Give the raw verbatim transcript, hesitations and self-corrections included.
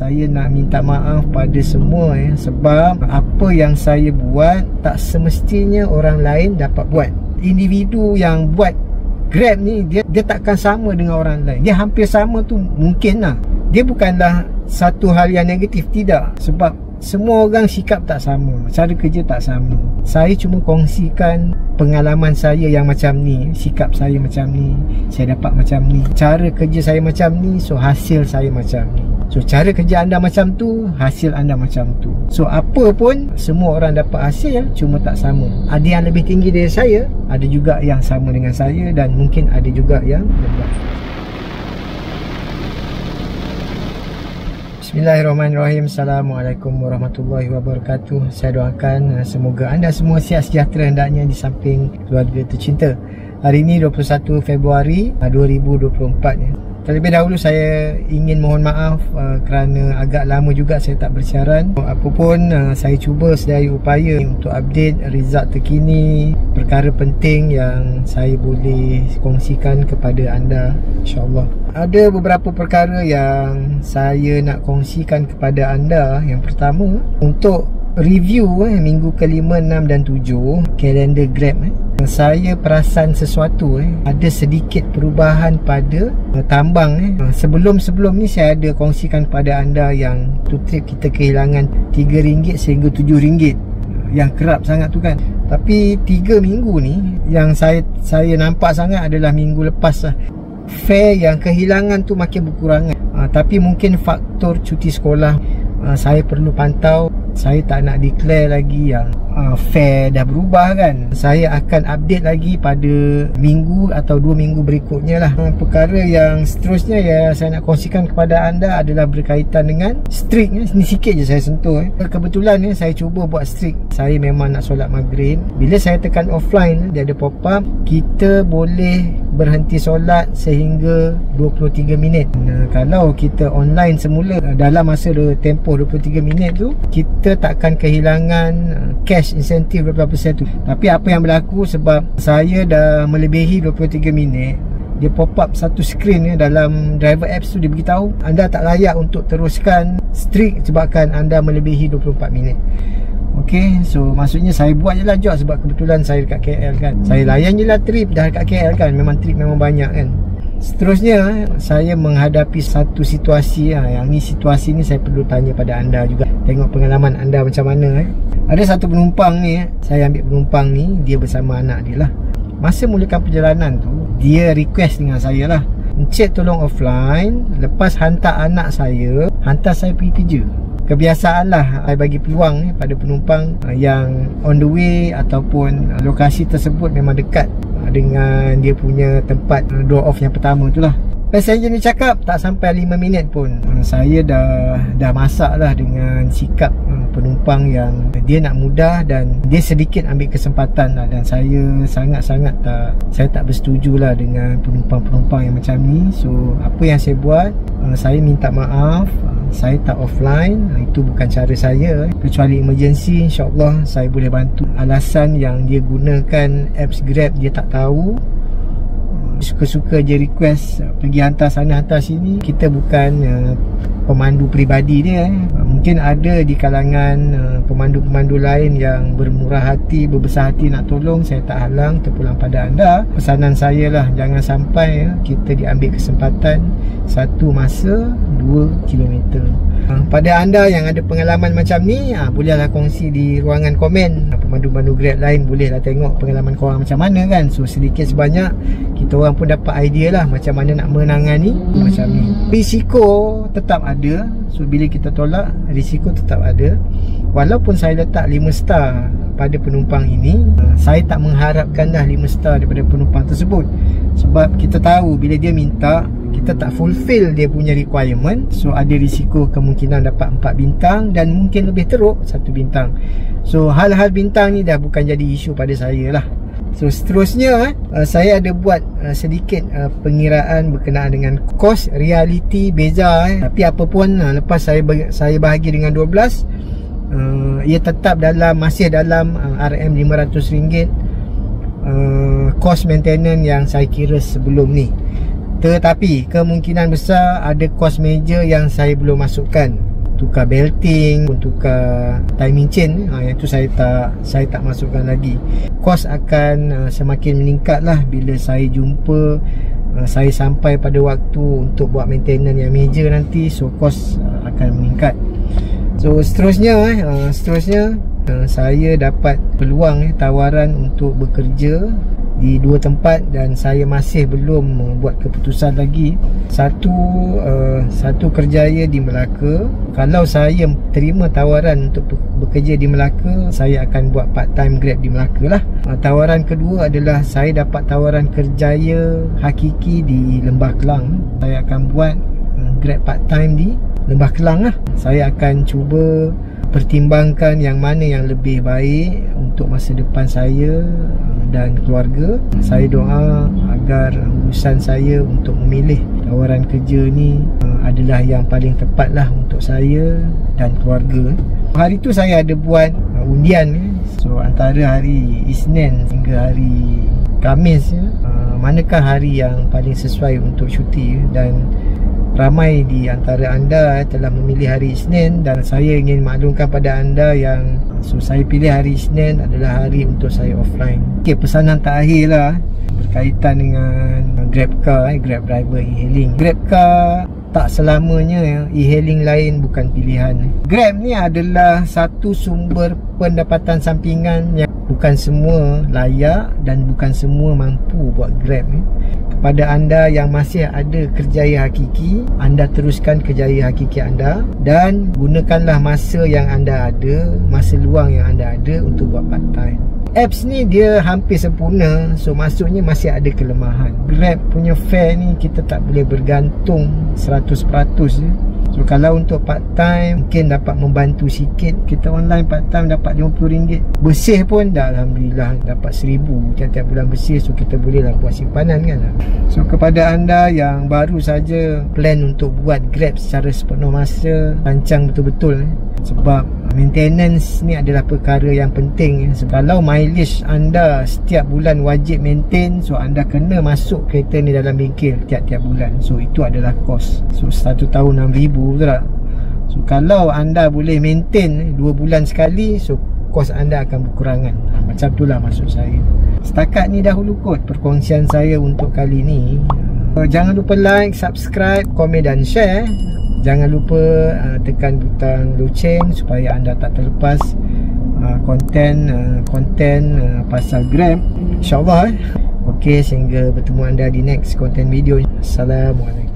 saya nak minta maaf pada semua ya, sebab apa yang saya buat tak semestinya orang lain dapat buat. Individu yang buat Grab ni dia dia takkan sama dengan orang lain. Dia hampir sama tu mungkin lah. Dia bukanlah satu hal yang negatif, tidak. Sebab semua orang sikap tak sama, cara kerja tak sama. Saya cuma kongsikan pengalaman saya yang macam ni, sikap saya macam ni, saya dapat macam ni, cara kerja saya macam ni, so hasil saya macam ni. So cara kerja anda macam tu, hasil anda macam tu. So apa pun, semua orang dapat hasil, cuma tak sama. Ada yang lebih tinggi dari saya, ada juga yang sama dengan saya, dan mungkin ada juga yang lebih. Bismillahirrahmanirrahim. Assalamualaikum warahmatullahi wabarakatuh. Saya doakan semoga anda semua sihat sejahtera hendaknya di samping keluarga tercinta. Hari ini dua puluh satu Februari dua ribu dua puluh empat ya. Terlebih dahulu saya ingin mohon maaf uh, kerana agak lama juga saya tak bersiaran. Apapun uh, saya cuba sedaya upaya untuk update result terkini, perkara penting yang saya boleh kongsikan kepada anda, insyaAllah. Ada beberapa perkara yang saya nak kongsikan kepada anda. Yang pertama, untuk review eh, minggu kelima, enam dan tujuh kalender Grab eh. Saya perasan sesuatu eh. Ada sedikit perubahan pada uh, tambang eh. Sebelum-sebelum ni saya ada kongsikan kepada anda yang tu trip kita kehilangan tiga ringgit sehingga tujuh ringgit, yang kerap sangat tu kan. Tapi tiga minggu ni yang saya saya nampak sangat adalah minggu lepas lah, fare yang kehilangan tu makin berkurangan. uh, Tapi mungkin faktor cuti sekolah, uh, saya perlu pantau. Saya tak nak declare lagi yang uh, fare dah berubah kan. Saya akan update lagi pada minggu atau dua minggu berikutnya lah. uh, Perkara yang seterusnya ya saya nak kongsikan kepada anda adalah berkaitan dengan streak ya. Ni sikit je saya sentuh ya. Kebetulan ya, saya cuba buat streak. Saya memang nak solat maghrib. Bila saya tekan offline, dia ada pop up, kita boleh berhenti solat sehingga dua puluh tiga minit. uh, Kalau kita online semula, uh, dalam masa tempoh dua puluh tiga minit tu, kita kita takkan kehilangan cash insentif dua puluh peratus tu. Tapi apa yang berlaku, sebab saya dah melebihi dua puluh tiga minit, dia pop up satu screen ya, dalam driver apps tu dia beritahu anda tak layak untuk teruskan streak sebabkan anda melebihi dua puluh empat minit. Okey, so maksudnya saya buat je lah job, sebab kebetulan saya dekat K L kan. Saya layan je lah trip, dah dekat K L kan, memang trip memang banyak kan. Seterusnya, saya menghadapi satu situasi ya. Yang ni situasi ni saya perlu tanya pada anda juga, tengok pengalaman anda macam mana eh. Ada satu penumpang ni eh. Saya ambil penumpang ni, dia bersama anak dia lah. Masa mulakan perjalanan tu, dia request dengan saya lah, "Encik tolong offline, lepas hantar anak saya, hantar saya pergi kerja." Kebiasaan lah saya bagi peluang eh, pada penumpang yang on the way ataupun lokasi tersebut memang dekat dengan dia punya tempat door off yang pertama tu lah. Passenger ni cakap tak sampai lima minit pun, saya dah dah masak lah dengan sikap penumpang yang dia nak mudah dan dia sedikit ambil kesempatan lah. Dan saya sangat-sangat tak, saya tak bersetuju lah dengan penumpang-penumpang yang macam ni. So apa yang saya buat, saya minta maaf, saya tak offline, itu bukan cara saya. Kecuali emergency, insyaAllah saya boleh bantu. Alasan yang dia gunakan apps Grab dia tak tahu, suka-suka je request pergi hantar sana hantar sini. Kita bukan uh, pemandu peribadi dia eh. Mungkin ada di kalangan pemandu-pemandu uh, lain yang bermurah hati, berbesar hati nak tolong. Saya tak halang, terpulang pada anda. Pesanan saya lah, jangan sampai uh, kita diambil kesempatan. Satu masa dua kilometer. uh, Pada anda yang ada pengalaman macam ni, uh, bolehlah kongsi di ruangan komen. uh, Pemandu-pemandu Grab lain bolehlah tengok pengalaman korang macam mana kan. So sedikit sebanyak kita orang pun dapat idea lah macam mana nak menangani macam ni. Risiko tetap ada, so bila kita tolak, risiko tetap ada. Walaupun saya letak lima star pada penumpang ini, saya tak mengharapkan dah lima star daripada penumpang tersebut. Sebab kita tahu bila dia minta, kita tak fulfill dia punya requirement, so ada risiko kemungkinan dapat empat bintang dan mungkin lebih teruk satu bintang. So hal-hal bintang ni dah bukan jadi isu pada saya lah. So seterusnya uh, saya ada buat uh, sedikit uh, pengiraan berkenaan dengan kos, realiti beza eh. Tapi apa pun uh, lepas saya bagi, saya bahagi dengan dua belas, uh, ia tetap dalam, masih dalam uh, R M lima ratus ringgit uh, kos maintenance yang saya kira sebelum ni. Tetapi kemungkinan besar ada kos meja yang saya belum masukkan. tukar belting, tukar timing chain, ha, yang tu saya tak saya tak masukkan lagi. Kos akan uh, semakin meningkat lah bila saya jumpa, uh, saya sampai pada waktu untuk buat maintenance yang major nanti. So kos uh, akan meningkat. So seterusnya uh, seterusnya uh, saya dapat peluang eh, tawaran untuk bekerja di dua tempat dan saya masih belum membuat keputusan lagi. Satu uh, satu kerjaya di Melaka. Kalau saya terima tawaran untuk bekerja di Melaka, saya akan buat part time Grab di Melaka lah. Uh, tawaran kedua adalah saya dapat tawaran kerjaya hakiki di Lembah Kelang. Saya akan buat uh, Grab part time di Lembah Kelang lah. Saya akan cuba pertimbangkan yang mana yang lebih baik untuk masa depan saya dan keluarga. Saya doa agar urusan saya untuk memilih tawaran kerja ni uh, adalah yang paling tepat lah untuk saya dan keluarga. Hari tu saya ada buat uh, undian eh. So antara hari Isnin hingga hari Khamis eh. uh, Manakah hari yang paling sesuai untuk cuti eh? Dan ramai di antara anda telah memilih hari Isnin dan saya ingin maklumkan pada anda yang so saya pilih hari Isnin adalah hari untuk saya offline. Okey, pesanan terakhir lah berkaitan dengan GrabCar, GrabDriver e-hailing. GrabCar tak selamanya e-hailing lain bukan pilihan. Grab ni adalah satu sumber pendapatan sampingan yang bukan semua layak dan bukan semua mampu buat Grab. Pada anda yang masih ada kerjaya hakiki, anda teruskan kerjaya hakiki anda dan gunakanlah masa yang anda ada, masa luang yang anda ada untuk buat part time. Apps ni dia hampir sempurna, so maksudnya masih ada kelemahan. Grab punya fare ni kita tak boleh bergantung seratus peratus je. So kalau untuk part time mungkin dapat membantu sikit. Kita online part time dapat lima puluh ringgit. Bersih pun dah alhamdulillah dapat seribu tiap-tiap bulan bersih. So kita bolehlah buat simpanan kan. So kepada anda yang baru saja plan untuk buat Grab secara sepenuh masa, rancang betul-betul eh. Sebab maintenance ni adalah perkara yang penting eh. So, kalau mileage anda setiap bulan wajib maintain, so anda kena masuk kereta ni dalam bengkel tiap-tiap bulan. So itu adalah kos. So satu tahun enam ribu ringgit, betul tak? So kalau anda boleh maintain dua bulan sekali, so kos anda akan berkurangan. Ha, macam itulah maksud saya. Setakat ni dahulu kot perkongsian saya untuk kali ni. So, jangan lupa like, subscribe, komen dan share. Jangan lupa uh, tekan butang loceng supaya anda tak terlepas uh, konten uh, konten uh, pasal Grab, insyaAllah eh. Ok, sehingga bertemu anda di next konten video. Assalamualaikum.